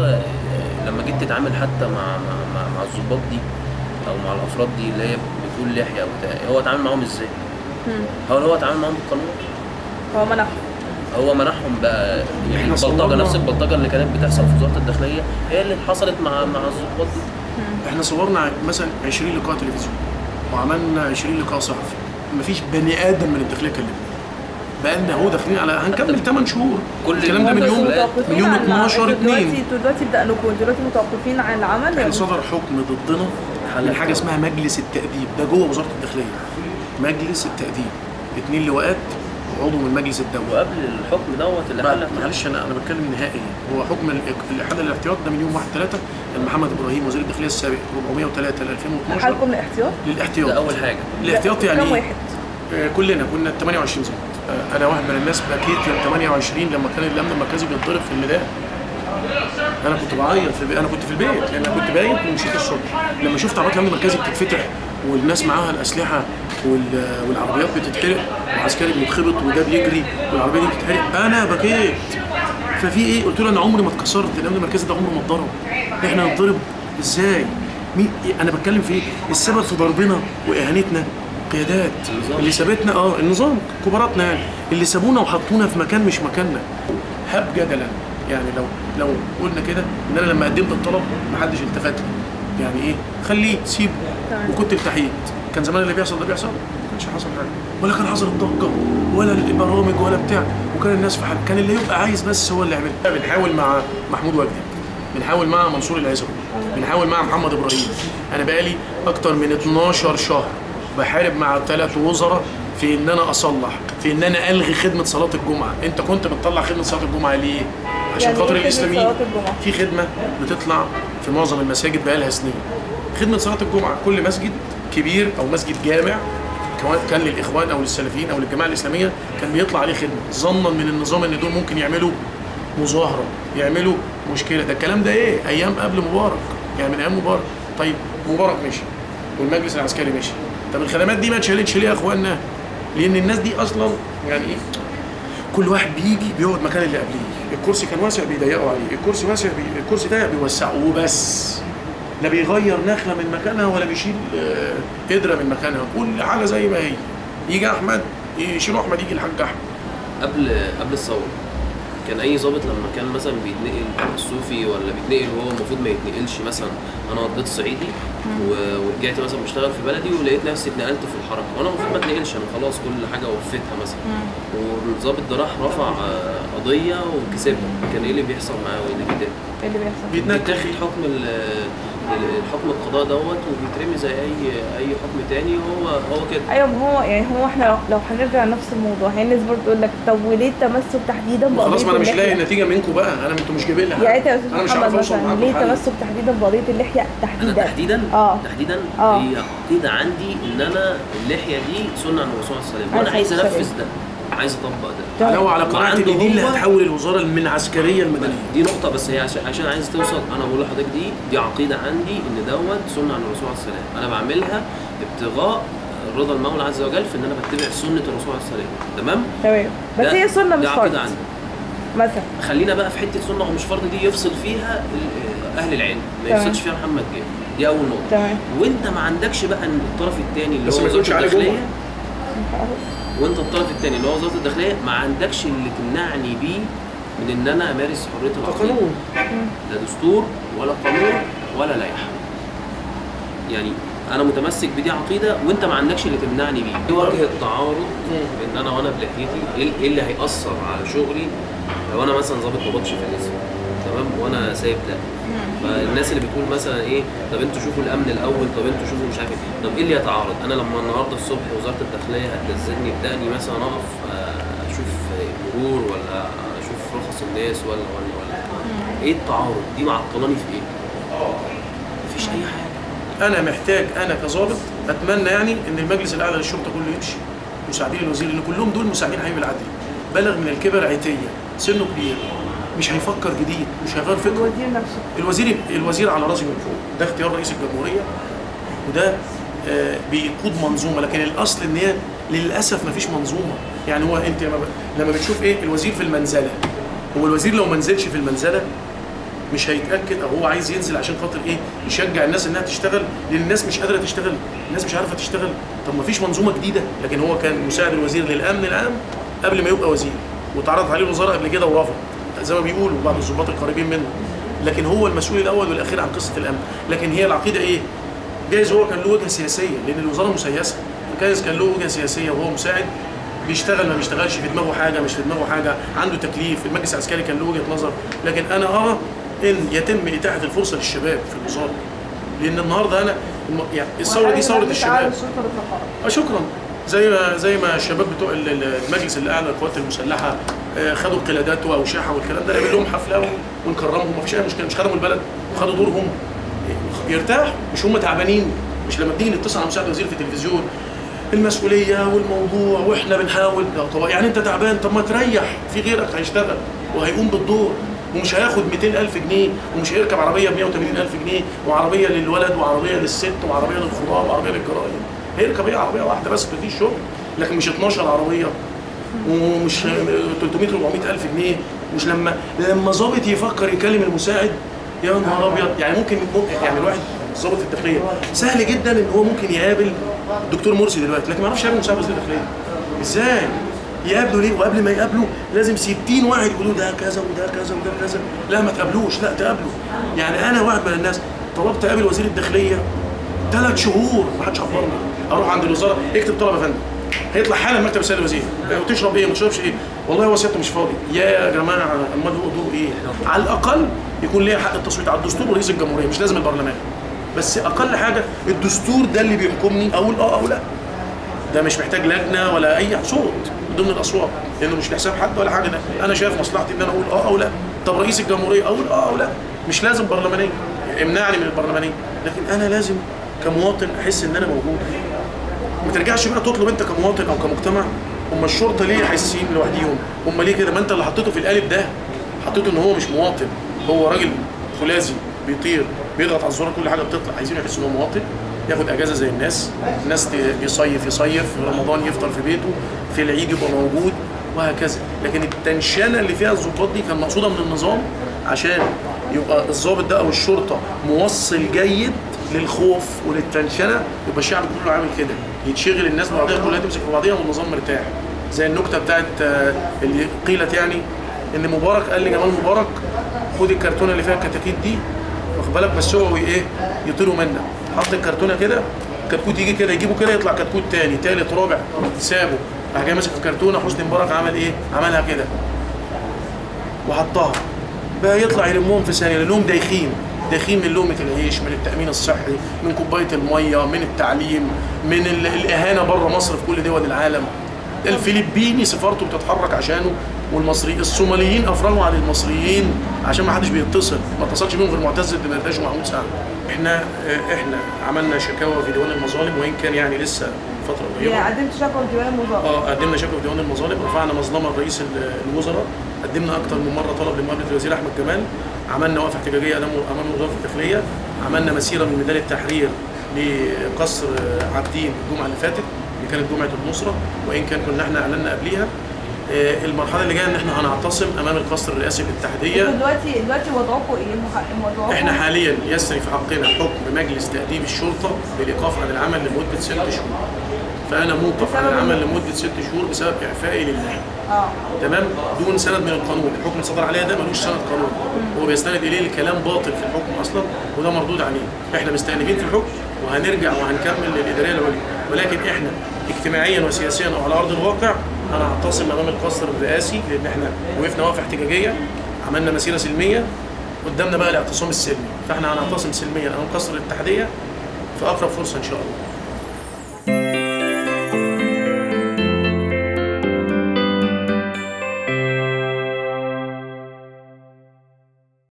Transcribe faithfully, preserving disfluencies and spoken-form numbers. النهارده لما جيت تتعامل حتى مع مع مع الظباط دي او مع الافراد دي اللي هي بتقول لحيه او بتاع، هو اتعامل معاهم ازاي؟ هو هو اتعامل معاهم بالقانون، هو منعهم هو منعهم بقى يعني البلطجه، نفس البلطجه اللي كانت بتحصل في وزاره الداخليه هي اللي حصلت مع مع الظباط دي. احنا صورنا مثلا عشرين لقاء تلفزيون وعملنا عشرين لقاء صحفي، مفيش بني ادم من الداخليه كلمنا، بقالنا اهو داخلين على هنكمل ثمان شهور. كل الكلام ده من يوم من يوم اتناشر اتنين. انتوا دلوقتي بدأنكم دلوقتي متوقفين عن العمل. يعني صدر حكم ضدنا من حاجه اسمها مجلس التاديب، ده جوه وزاره الداخليه. مجلس التاديب اتنين لواءات وعضو من المجلس الدولي. وقبل الحكم دوت الاحاله، معلش انا انا بتكلم نهائي، هو حكم الاحاله الاحتياط ده من يوم واحد تلاتة محمد ابراهيم وزير الداخليه السابق أربعمية وتلاتة ألفين واتناشر. حالكم للاحتياط؟ للاحتياط ده اول حاجه. الاحتياط يعني كم واحد؟ كلنا كنا تمنية وعشرين زي انا واحد من الناس، بكيت يوم تمنية وعشرين لما كان الامن المركزي بيتضرب في الميدان. انا كنت بعيط في انا كنت في البيت لان انا كنت بايت ومشيت الصبح، لما شفت عربيات الامن المركزي بتتفتح والناس معاها الاسلحه والعربيات بتتحرق والعسكري بيتخبط وده بيجري والعربيه دي بتتحرق، انا بكيت. ففي ايه؟ قلت له انا عمري ما اتكسرت، الامن المركزي ده عمره ما اتضرب، احنا نتضرب ازاي؟ مين انا بتكلم في ايه؟ السبب في ضربنا واهانتنا قيادات اللي سابتنا، اه النظام كباراتنا يعني اللي سابونا وحطونا في مكان مش مكاننا. هب جدلا يعني لو لو قلنا كده ان انا لما قدمت الطلب محدش التفت لي، يعني ايه؟ خليه سيبه وكنت التحيت، كان زمان اللي بيحصل ده بيحصل؟ ما كانش حصل حاجه، ولا كان حصل الضجه ولا البرامج ولا بتاع، وكان الناس في حال، كان اللي يبقى عايز بس هو اللي يعملها. بنحاول مع محمود وجدي، بنحاول مع منصور العيسوي، بنحاول مع محمد ابراهيم. انا بقالي اكتر من اتناشر شهر بحارب مع ثلاث وزراء في ان انا اصلح، في ان انا الغي خدمه صلاه الجمعه. انت كنت بتطلع خدمه صلاه الجمعه ليه؟ عشان يعني خاطر الاسلاميين. في خدمه بتطلع في معظم المساجد بقالها سنين، خدمه صلاه الجمعه. كل مسجد كبير او مسجد جامع كان للاخوان او للسلفيين او للجماعه الاسلاميه كان بيطلع عليه خدمه، ظنا من النظام ان دول ممكن يعملوا مظاهره، يعملوا مشكله. ده الكلام ده ايه؟ ايام قبل مبارك، يعني من ايام مبارك. طيب مبارك مشي والمجلس العسكري مشي، طب الخدمات دي ما اتشالتش ليه يا اخوانا؟ لان الناس دي اصلا يعني ايه؟ كل واحد بيجي بيقعد مكان اللي قبليه، الكرسي كان واسع بيضيقوا عليه، الكرسي واسع بي... الكرسي ضيق بيوسعوه وبس. لا بيغير نخله من مكانها ولا بيشيل قدره من مكانها، كل حاجه زي ما هي. يجي احمد يشيلوا احمد، يجي الحاج احمد. قبل قبل الثوره كان اي ظابط لما كان مثلا بيتنقل الصوفي ولا بيتنقل وهو المفروض ما يتنقلش، مثلا انا قضيت صعيدي ورجعت مثلا بشتغل في بلدي ولقيت نفسي اتنقلت في الحركه وانا المفروض ما اتنقلش، انا خلاص كل حاجه وفيتها مثلا، والظابط ده راح رفع قضيه وكسبها، كان ايه اللي بيحصل معاه وايه اللي بيتم؟ ايه اللي بيحصل؟ بيتاخد حكم الحكم القضاء دوت وبيترمي زي اي اي حكم تاني. هو هو كده. ايوه ما هو يعني هو احنا لو هنرجع لنفس الموضوع، هي الناس برضه تقول لك طب وليه التمسك تحديدا بقضيه؟ خلاص ما انا مش لاقي نتيجه منكم بقى، انا انتوا مش جايبين لي حاجه. يعني انت يا استاذ محمد مثلا ليه التمسك تحديدا بقضيه اللحيه تحديدا؟ تحديدا؟ اه تحديدا اه هي عقيده عندي ان انا اللحيه دي سنه عن الرسول صلى الله عليه وسلم وانا عايز انفذ ده، عايز اطبق ده. لو على قناعه ان دي اللي هتحول الوزاره من عسكريه لمدنيه، دي نقطه بس هي عشان عشان عايز توصل. انا بقول لحضرتك دي دي عقيده عندي ان دوت سنه عن الرسول عليه السلام، انا بعملها ابتغاء رضا المولى عز وجل في ان انا بتبع سنه الرسول عليه السلام. تمام؟ تمام. بس هي سنه مش فرض مثلا. خلينا بقى في حته سنه ومش فرض دي يفصل فيها اهل العلم، ما يفصلش فيها محمد جابر، دي اول نقطه. تمام. وانت ما عندكش بقى الطرف الثاني اللي هو وزاره الداخليه، وانت الطرف الثاني اللي هو وزاره الداخليه ما عندكش اللي تمنعني بيه من ان انا امارس حريه العقيده. قانون لا دستور ولا قانون ولا لائحه. يعني انا متمسك بدي عقيده وانت ما عندكش اللي تمنعني بيه. ايه وجه التعارض بين انا وانا بلحيتي؟ ايه اللي هيأثر على شغلي لو انا مثلا ظابط ما بطش في الاسم؟ تمام؟ وانا سايب ده. فالناس اللي بتقول مثلا ايه طب انتوا شوفوا الامن الاول، طب انتوا شوفوا مش عارف ايه، طب ايه اللي يتعارض؟ انا لما النهارده الصبح وزاره الداخليه هتنزلني بدقني مثلا اقف اشوف مرور ولا اشوف رخص الناس ولا ولا ولا ايه التعارض؟ دي معطلاني في ايه؟ مفيش اي حاجه. انا محتاج انا كظابط اتمنى يعني ان المجلس الاعلى للشرطه كله يمشي، مساعدين الوزير اللي كلهم دول مساعدين حبيب العدل، بلغ من الكبر عتيه، سنه كبير، مش هيفكر جديد، مش هيغير فكره. الوزير نفسه الوزير الوزير على راسي من فوق، ده اختيار رئيس الجمهوريه وده آه بيقود منظومه، لكن الاصل ان هي للاسف ما فيش منظومه. يعني هو انت لما بتشوف ايه الوزير في المنزله، هو الوزير لو ما نزلش في المنزله مش هيتاكد او هو عايز ينزل عشان خاطر ايه؟ يشجع الناس انها تشتغل، لان الناس مش قادره تشتغل، الناس مش عارفه تشتغل، طب ما فيش منظومه جديده. لكن هو كان مساعد الوزير للامن العام قبل ما يبقى وزير، واتعرضت عليه الوزاره قبل كده ورفض زي ما بيقولوا بعض الضباط القريبين منه، لكن هو المسؤول الاول والاخير عن قصه الامن. لكن هي العقيده ايه؟ جايز هو كان له وجهه سياسيه لان الوزاره مسيسه، جايز كان له وجهه سياسيه وهو مساعد بيشتغل ما بيشتغلش، في دماغه حاجه مش في دماغه حاجه، عنده تكليف، المجلس العسكري كان له وجهه نظر. لكن انا ارى ان يتم اتاحه الفرصه للشباب في الوزاره، لان النهارده انا يعني الثوره دي ثوره الشباب. شكرا. زي ما زي ما الشباب بتوع المجلس الاعلى للقوات المسلحه خدوا قلادات واوشحه والكلام ده، نعمل لهم حفله ونكرمهم، مفيش اي مشكله، مش خدموا البلد وخدوا دورهم، يرتاح، مش هم تعبانين، مش لما بنيجي نتصل على مساعد وزير في التلفزيون المسؤوليه والموضوع واحنا بنحاول. طب يعني انت تعبان، طب ما تريح، في غيرك هيشتغل وهيقوم بالدور ومش هياخد مئتين ألف جنيه ومش هيركب عربيه ب مئة وثمانين ألف جنيه وعربيه للولد وعربيه للست وعربيه للخضار وعربيه للجرايم، هيركب ايه؟ عربيه واحده بس بتدي الشغل، لكن مش اتناشر عربيه ومش تلتمية أربعمية ألف جنيه. مش لما لما ظابط يفكر يكلم المساعد يا نهار ابيض، يعني ممكن يعني الواحد ظابط الداخليه سهل جدا ان هو ممكن يقابل الدكتور مرسي دلوقتي، لكن ما يعرفش يقابل مساعد وزير الداخليه ازاي؟ يقابله ليه؟ وقبل ما يقابله لازم ستين واحد يقولوا ده كذا وده كذا وده كذا، لا ما تقابلوش، لا تقابله. يعني انا واحد من الناس طلبت اقابل وزير الداخليه ثلاث شهور ما حدش عبرني، اروح عند الوزاره اكتب طلب يا فندم، هيطلع حالا مكتب السيد الوزير، وتشرب ايه؟ ما تشربش ايه؟ والله هو سيادته مش فاضي. يا جماعه امال هو دوره ايه؟ على الاقل يكون ليا حق التصويت على الدستور ورئيس الجمهوريه، مش لازم البرلمان، بس اقل حاجه الدستور ده اللي بيحكمني اقول اه او لا. ده مش محتاج لجنه ولا اي صوت ضمن الاصوات، لانه مش لحساب حد ولا حاجه، ده انا شايف مصلحتي ان انا اقول اه او لا. طب رئيس الجمهوريه اقول اه او لا، مش لازم برلمانيه، امنعني من البرلمانيه، لكن انا لازم كمواطن احس ان انا موجود. ما ترجعش بقى تطلب انت كمواطن او كمجتمع هم الشرطه ليه حاسين لوحديهم؟ هم ليه كده؟ ما انت اللي حطيته في القالب ده، حطيته ان هو مش مواطن، هو راجل خلازي بيطير بيضغط على الزرار كل حاجه بتطلع، عايزين يحس ان هو مواطن، ياخد اجازه زي الناس، الناس يصيف يصيف، في رمضان يفطر في بيته، في العيد يبقى موجود وهكذا. لكن التنشنه اللي فيها الظباط دي كان مقصوده من النظام عشان يبقى الظابط ده او الشرطه موصل جيد للخوف وللتنشنه، يبقى الشعب كله عامل كده، يتشغل الناس بعضيها كلها تمسك في بعضيها والنظام مرتاح. زي النكته بتاعت اللي قيلت يعني ان مبارك قال لجمال مبارك خد الكرتونه اللي فيها الكتاكيت دي واخد بالك بس هو ايه يطيروا منها، حط الكرتونه كده الكتكوت يجي كده يجيبه كده يطلع كتكوت تاني تالت رابع سابه، راح جاي ماسك الكرتونه حسني مبارك عمل ايه؟ عملها كده وحطها بقى يطلع يلمهم في ثانيه لانهم دايخين، دايخين من لقمه العيش، من التامين الصحي، من كوبايه الميه، من التعليم، من الاهانه بره مصر في كل دول العالم. الفلبيني سفارته بتتحرك عشانه، والمصريين الصوماليين افرجوا عن المصريين عشان ما حدش بيتصل، ما اتصلش بيهم غير معتز الدمرداش ومحمود سعد. احنا احنا عملنا شكاوى في ديوان المظالم، وان كان يعني لسه فتره قريبه. قدمت شكوى في ديوان المظالم؟ اه قدمنا شكوى في ديوان المظالم، رفعنا مظلمه لرئيس الوزراء، قدمنا اكتر من مره طلب لمقابله الوزير احمد جمال، عملنا وقفه احتجاجيه امام وزاره الداخليه، عملنا مسيره من ميدان التحرير لقصر عابدين الجمعه اللي فاتت اللي كانت جمعه النصره، وان كان كنا احنا اعلنا قبليها. المرحله اللي جايه ان احنا هنعتصم امام القصر الرئاسي للتحديه. دلوقتي دلوقتي وضعكم ايه؟ وضعكم احنا حاليا يسري في حقنا حكم مجلس تاديب الشرطه بالايقاف عن العمل لمده ست شهور. فانا موقف عن العمل لمده ست شهور بسبب اعفائي لله. اه تمام؟ دون سند من القانون، الحكم اللي صدر عليا ده ملوش سند قانون، هو بيستند اليه لكلام باطل في الحكم اصلا وده مردود عليه. احنا مستأنفين في الحكم وهنرجع وهنكمل للاداريه العليا، ولكن احنا اجتماعيا وسياسيا وعلى ارض الواقع هنعتصم امام القصر الرئاسي، لان احنا وقفنا وقفه احتجاجيه، عملنا مسيره سلميه، قدامنا بقى الاعتصام السلمي، فاحنا هنعتصم سلميا امام قصر الاتحاديه في اقرب فرصه ان شاء الله.